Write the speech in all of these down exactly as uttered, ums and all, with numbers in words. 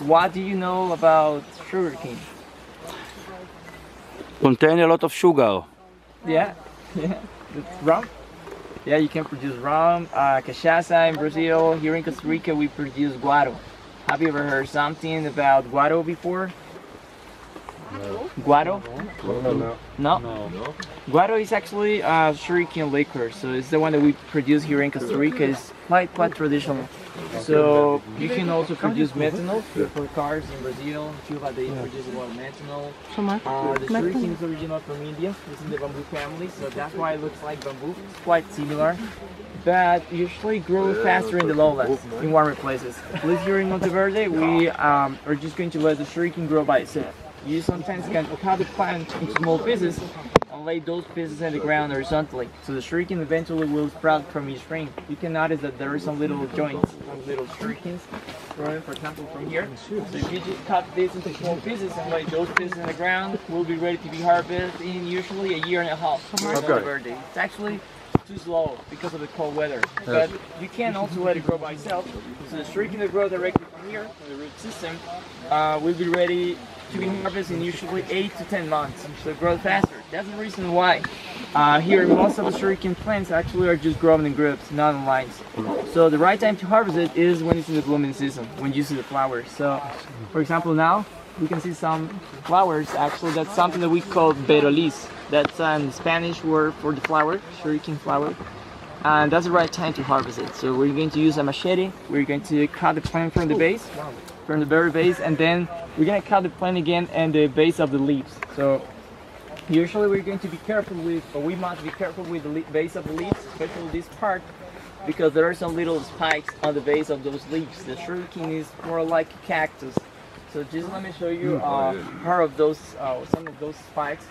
What do you know about sugarcane? Contain a lot of sugar. Yeah, yeah, it's rum. Yeah, you can produce rum, uh, cachaça in Brazil. Here in Costa Rica, we produce guaro. Have you ever heard something about guaro before? No. Guaro? No, no, no. No? No, no. Guaro is actually uh, sugarcane liquor, so it's the one that we produce here in Costa Rica. It's quite, quite traditional. So you can also produce methanol for cars in Brazil. Cuba, they produce a lot of methanol. Uh, the sugarcane is original from India. It's in the bamboo family, so that's why it looks like bamboo. It's quite similar, but usually grow faster in the lowlands, in warmer places. At least here in Monteverde, we um, are just going to let the sugarcane grow by itself. You sometimes can cut the plant into small pieces and lay those pieces on the ground horizontally, so the sugarcane eventually will sprout from each ring. You can notice that there are some little joints, some little sugarcanes growing, for example, from here. So if you just cut this into small pieces and lay those pieces on the ground, we'll be ready to be harvested in usually a year and a half. Okay. It's actually too slow because of the cold weather, but you can also let it grow by itself. So the sugarcane that grows directly from here, from the root system, uh, will be ready to be harvested in usually eight to ten months, so grow faster. That's the reason why uh, here most of the sugarcane plants actually are just grown in groups, not in lines. So the right time to harvest it is when it's in the blooming season, when you see the flowers. So for example, now we can see some flowers. Actually, that's something that we call berolis. That's a Spanish word for the flower, sugarcane flower. And that's the right time to harvest it. So we're going to use a machete. We're going to cut the plant from the base, from the very base, and then we're going to cut the plant again and the base of the leaves. So usually we're going to be careful with, or we must be careful with the base of the leaves, especially this part, because there are some little spikes on the base of those leaves. The sugarcane is more like a cactus. So just let me show you uh, part of those, uh, some of those spikes.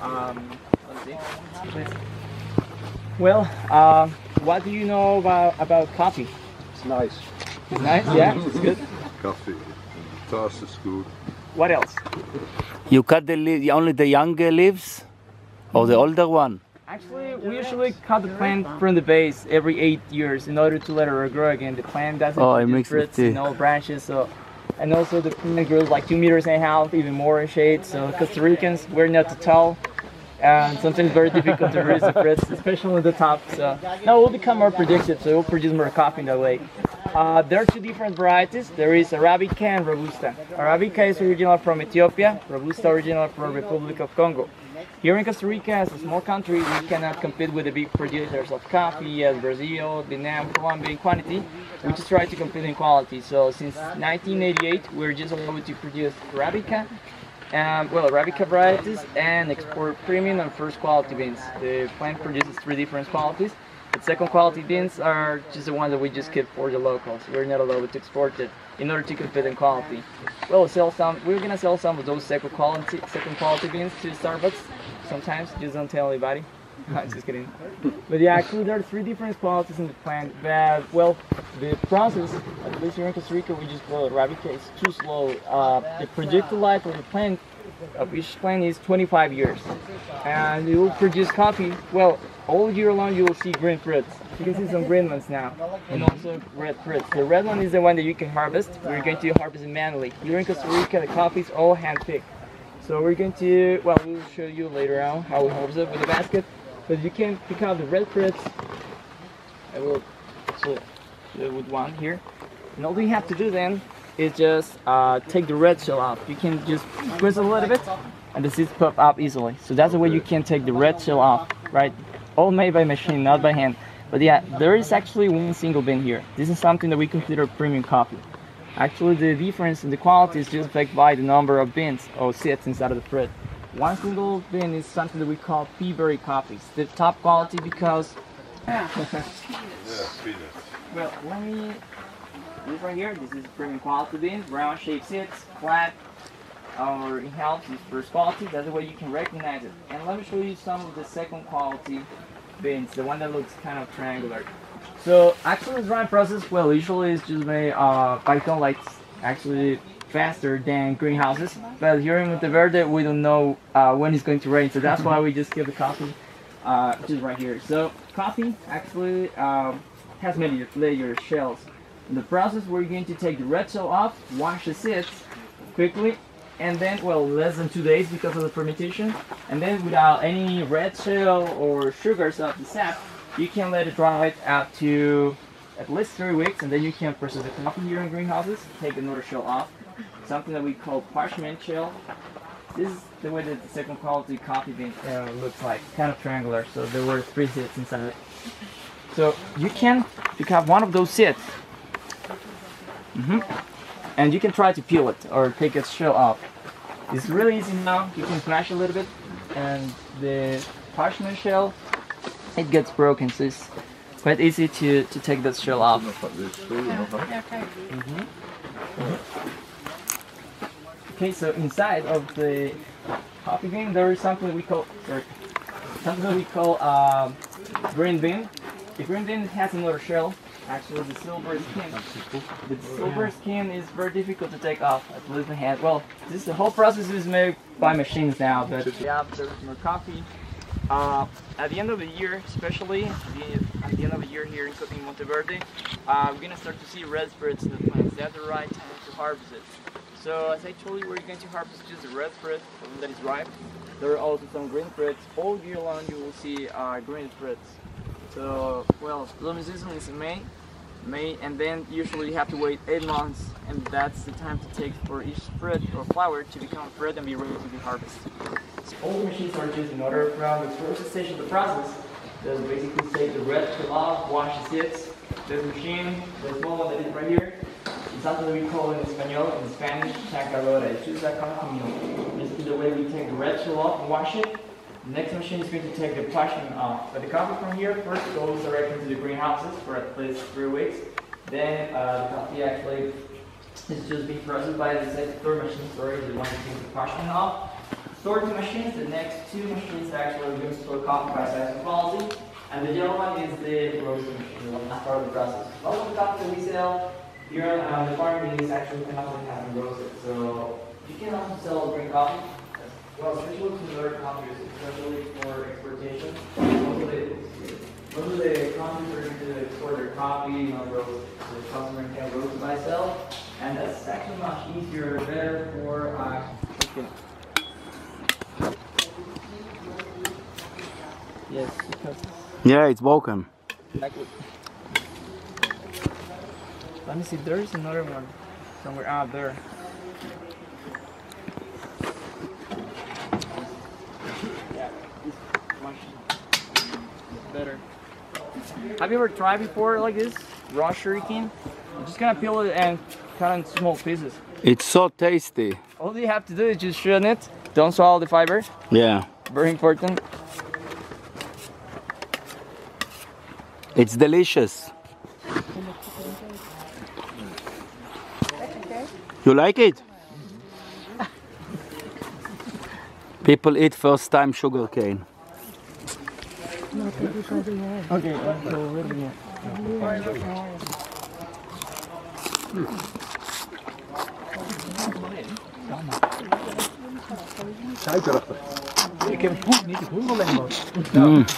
Um, let's see. Well, uh, what do you know about, about coffee? It's nice. It's nice, yeah, it's good. Coffee. Toast is good. What else? You cut the only the younger leaves or the older one? Actually, we usually cut the plant from the base every eight years in order to let her grow again. The plant doesn't oh, produce fruits in all branches, so and also the plant grows like two meters and a half, even more in shade. So Costa Ricans, we're not too tall, and sometimes very difficult to produce the fruits, especially at the top. So now we'll become more productive, so we'll produce more coffee in that way. Uh, there are two different varieties. There is Arabica and Robusta. Arabica is original from Ethiopia, Robusta original from Republic of Congo. Here in Costa Rica, as a small country, we cannot compete with the big producers of coffee as Brazil, Vietnam, Colombia in quantity. We just try to compete in quality. So since nineteen eighty-eight, we're just allowed to produce Arabica, um, well, Arabica varieties, and export premium and first quality beans. The plant produces three different qualities. But second quality beans are just the ones that we just keep for the locals. We're not allowed to export it in order to compete in quality. We'll sell some. We're gonna sell some of those second quality, second quality beans to Starbucks sometimes. Just don't tell anybody. I'm just kidding. But yeah, actually there are three different qualities in the plant. But well, the process, at least here in Costa Rica, we just call it Arabica. It's too slow. Uh, the projected life of the plant, of each plant, is twenty-five years, and it will produce coffee. Well, all year long you will see green fruits. You can see some green ones now, and also red fruits. The red one is the one that you can harvest. We're going to harvest it manually. Here in Costa Rica, the coffee is all hand-picked. So we're going to, well, we'll show you later on how we harvest it with a basket. But you can pick out the red fruits. I will show you with one here. And all you have to do then is just uh, take the red shell off. You can just squeeze a little bit, and the seeds pop up easily. So that's the way you can take the red shell off, right? All made by machine, not by hand. But yeah, there is actually one single bean here. This is something that we consider premium coffee. Actually, the difference in the quality is just affected by the number of beans or seeds inside of the fruit. One single bean is something that we call Peaberry coffee. It's the top quality because... yeah, peanuts. Well, let me... this right here, this is premium quality beans, round shaped seeds, flat, or in halves is first quality. That's the way you can recognize it. And let me show you some of the second quality beans, the one that looks kind of triangular. So actually this drying process, well, usually it's just made uh, by sunlight, actually faster than greenhouses. But here in Monteverde, we don't know uh, when it's going to rain, so that's why we just keep the coffee uh, just right here. So coffee actually uh, has many layers, shells. In the process, we're going to take the red shell off, wash the seeds quickly, and then, well, less than two days because of the fermentation, and then without any red shell or sugars of the sap, you can let it dry up to at least three weeks, and then you can process the coffee here in greenhouses. Take another shell off, something that we call parchment shell. This is the way that the second quality coffee bean uh, looks like, kind of triangular, so there were three seeds inside it. So you can pick up one of those seeds, mm-hmm. and you can try to peel it or take its shell off. It's really easy now, you can smash a little bit, and the parchment shell, it gets broken, so it's quite easy to, to take that shell off. Mm-hmm. Mm-hmm. Okay, so inside of the coffee bean there is something we call sorry, something we call uh, green bean. The green bean has another shell, actually the silver skin. The silver skin is very difficult to take off, at least my hand. Well, this the whole process is made by machines now, but yeah, there's more coffee. Uh, at the end of the year, especially the, at the end of the year here in, in Monteverde, uh, we're going to start to see red spirits in the plants. That's the right time to harvest it. So as I told you, we're going to harvest just the red spirit that is ripe. There are also some green spirits. All year long you will see uh, green spirits. So, well, blooming season is in May, May, and then usually you have to wait eight months, and that's the time to take for each fruit or flower to become fruit and be ready to be harvested. So all machines are used in order from the first stage of the process. There's basically take the red shell off, wash the seeds. This machine, the small one that is right here, it's something that we call in Spanish, in Spanish, chacarrota. It's just like camino. Basically the way we take the red shell off and wash it. The next machine is going to take the parchment off, but the coffee from here first goes directly to the greenhouses for at least three weeks. Then uh, the coffee actually is just being processed by the second, third machine, sorry, the one that takes the parchment off. Store two machines, the next two machines actually are going to store coffee by size and quality, and the yellow one is the roasting machine, the last part of the process. All of the coffee that we sell here on the farm is actually cannot have been roasted, so you can also sell green coffee. Well, especially to other countries, especially for exportation, most of the, most of the countries are going to export their coffee, you know, roast, so the customer can roast it by itself, and that's actually much easier, better for uh, okay. Yes. Yeah, it's welcome. Exactly. Let me see. There is another one somewhere out there. Better. Have you ever tried before like this? Raw sugarcane? I'm just gonna peel it and cut it in small pieces. It's so tasty. All you have to do is just shred it. Don't swallow the fiber. Yeah. Very important. It's delicious. You like it? People eat first time sugarcane. Okay, let's go a little bit.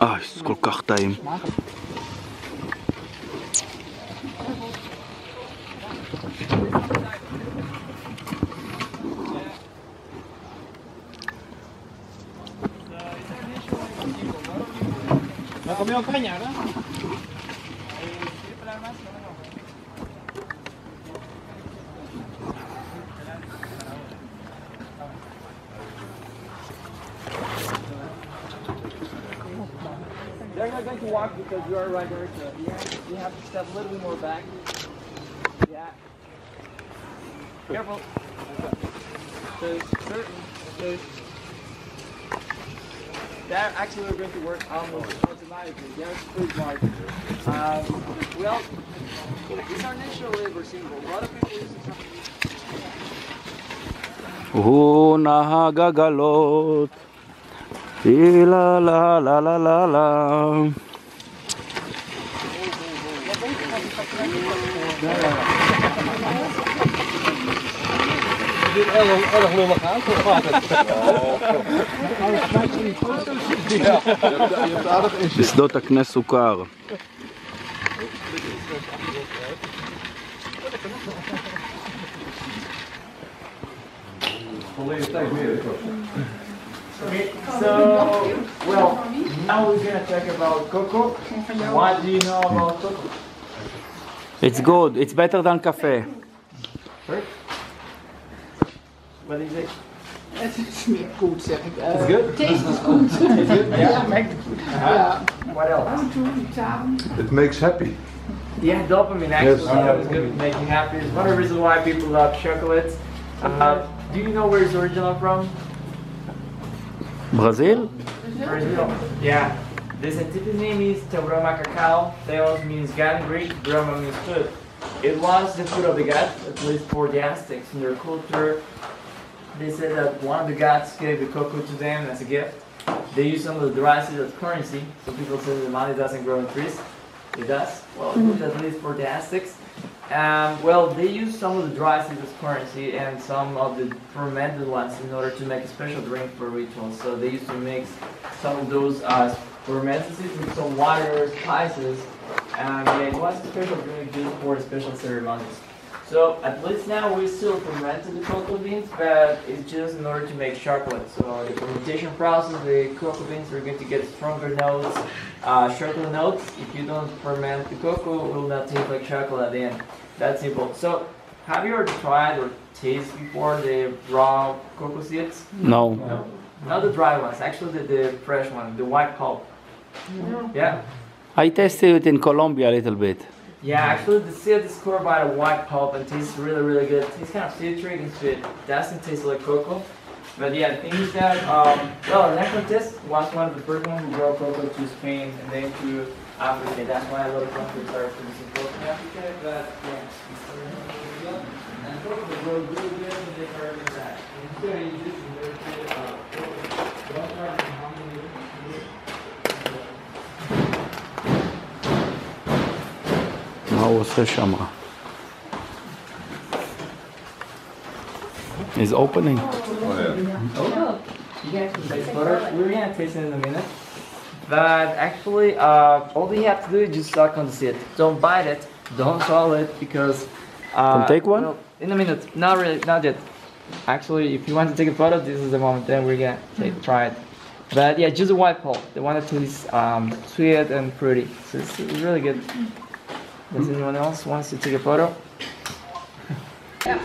Ah, it's כל כך טעים. They're not going to walk because you are right there, so yeah, you have to step a little bit more back. Yeah. Careful. So, certain, so, they're actually going to work almost automatically. They're pretty large. Um, well, these are natural labor symbols. A lot of people use this. Oh, nahagagalot. La la la la la la. בשדות הקנה סוכר. So, well, now we're going to talk about cocoa. What do you know about cocoa? It's good. It's better than cafe. Sorry? What is it? It's good. It's good? Taste is good. It's good? Yeah, make it good. What else? It makes happy. Yeah, dopamine actually. Yes. Uh, it's good with making happy. It's one of the reasons why people love chocolates. Uh, do you know where it's original from? Brazil? Brazil, yeah. The scientific name is Theobroma cacao. Theos means god Greek, broma means food. It was the food of the gods, at least for the Aztecs in their culture. They said that one of the gods gave the cocoa to them as a gift. They used some of the grasses as currency, so people say the money doesn't grow in trees. It does. Well, it was at least for the Aztecs. Um, well, they used some of the dry seeds as currency and some of the fermented ones in order to make a special drink for rituals. So they used to mix some of those uh, fermented seeds with some water, spices, and yeah, it was a special drink used for special ceremonies. So at least now we still fermented the cocoa beans, but it's just in order to make chocolate. So the fermentation process, the cocoa beans are going to get stronger notes, uh, chocolate notes. If you don't ferment the cocoa, it will not taste like chocolate at the end. That's simple. So have you ever tried or tasted before the raw cocoa seeds? No. No. Not the dry ones, actually the, the fresh one, the white pulp. Yeah. Yeah. I tasted it in Colombia a little bit. Yeah, actually the seed is covered by a white pulp and tastes really, really good. It tastes kind of citric and sweet. It doesn't taste like cocoa. But yeah, the thing is that, um, well, the next contest was one of the first ones who brought cocoa to Spain and then to Africa. That's why a lot of countries are producing cocoa in Africa. But yeah, and cocoa grows really good in the Caribbean side. Is opening. Oh, yeah. Oh. We're gonna taste it in a minute. But actually, uh, all you have to do is just suck on the seed. Don't bite it. Don't swallow it because. Uh, Can take one? No, in a minute. Not really. Not yet. Actually, if you want to take a photo, this is the moment. Then we're gonna take, try it. But yeah, just a white pulp. The one that tastes um, sweet and fruity. So it's really good. Does anyone else wants to take a photo? Yeah.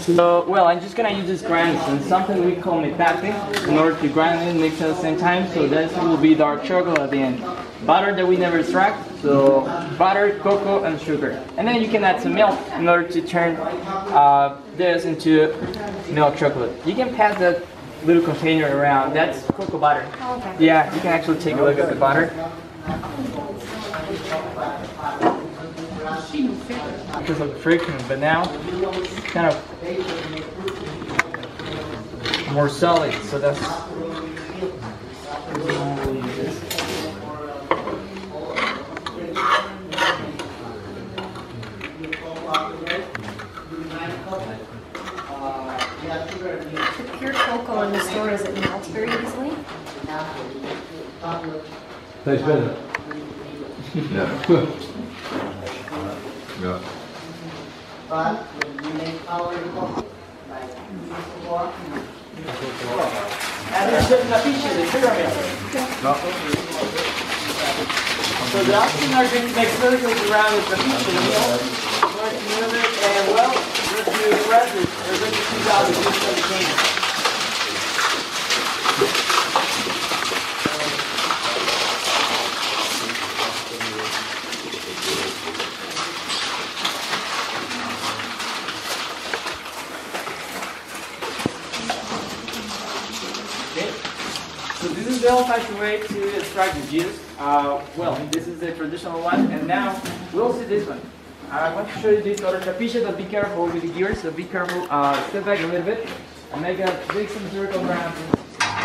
So, well, I'm just gonna use this grind and something we call metate in order to grind it and mix at the same time, so that will be dark chocolate at the end. Butter that we never extract, so butter, cocoa, and sugar. And then you can add some milk in order to turn uh, this into milk chocolate. You can pass that little container around. That's cocoa butter. Oh, okay. Yeah, you can actually take a look at the butter. Because of friction, but now it's kind of more solid, so that's. The pure cocoa in the store, does it melt very easily? Tastes better. Yeah. Yeah. So the options are going to make circles around the papiche. And well, to press it, they're going to choose out the juice that came. Okay. So this is the old-fashioned way to extract the juice. Uh, well, this is the traditional one, and now we'll see this one. I want to show you this other tapiche, but be careful with the gears, so be careful, uh, step back a little bit, and make a big circle around.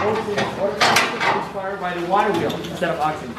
Also, this water is inspired by the water wheel instead of oxygen.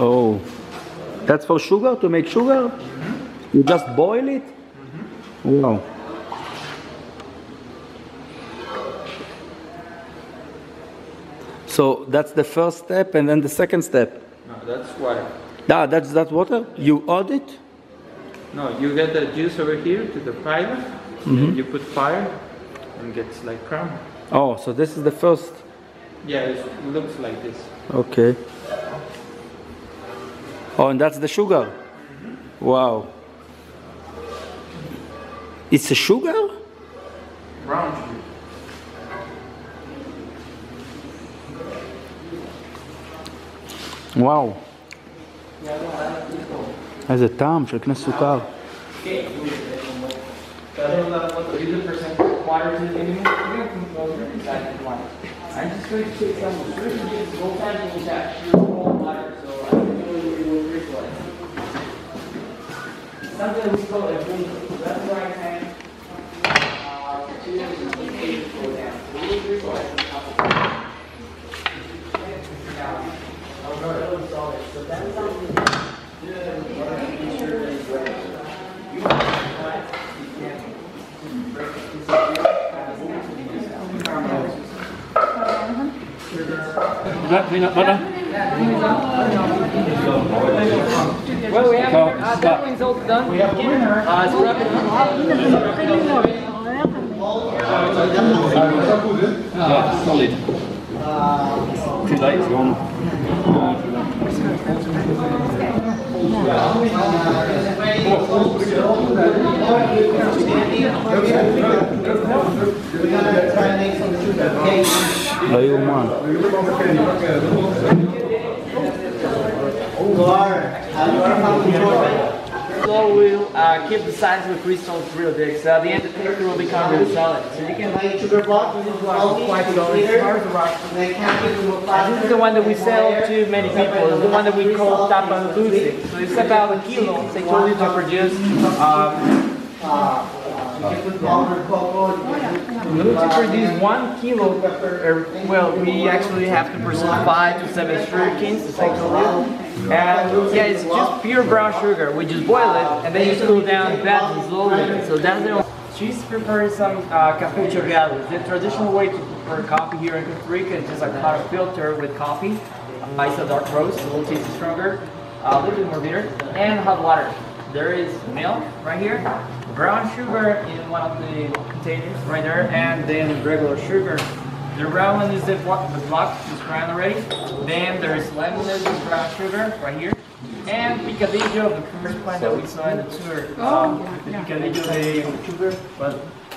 Oh, that's for sugar, to make sugar? Mm-hmm. You just boil it? Mm-hmm. Wow. So that's the first step, and then the second step? No, that's water. Ah, that's that water? You add it? No, you get the juice over here to the fiber, mm-hmm. and you put fire, and gets like crumb. Oh, so this is the first? Yeah, it looks like this. Okay. Oh, and that's the sugar? Mm-hmm. Wow. It's a sugar? Brown sugar. Wow. איזה טעם של כנס סוכר. Something we call a boom. That's why I can uh two things go down. So we do for a couple of dollars. So that's something you can't. Well, we have our uh, dumpling results done. We have a winner. Uh, it's uh, solid. Too late, it's gone. Are you one? So we'll uh, keep the size of the crystals real big, so at the end the paper will become really solid. So you can buy sugar blocks, this is the one that we sell to many people. It's the one that we call tapa dulce. So it's about a kilo, they told you to produce. Um, To produce one kilo, uh, well, we actually have to produce five to seven sugarcane, it's like a and yeah, it's just pure brown sugar. We just boil it and then you cool down that slowly. So that's the. She's preparing some uh, café chorreado. The traditional way to prepare coffee here in Costa Rica is just a hot filter with coffee, ice a dark roast, a little taste stronger, a little bit more bitter, and hot water. There is milk right here. Brown sugar in one of the containers right there, and then regular sugar. The brown one is the block, the block is brown already. Then there's lemon, there's brown sugar right here, and picadillo, the first plant that we saw in the tour. Oh, um, the picadillo, the sugar, but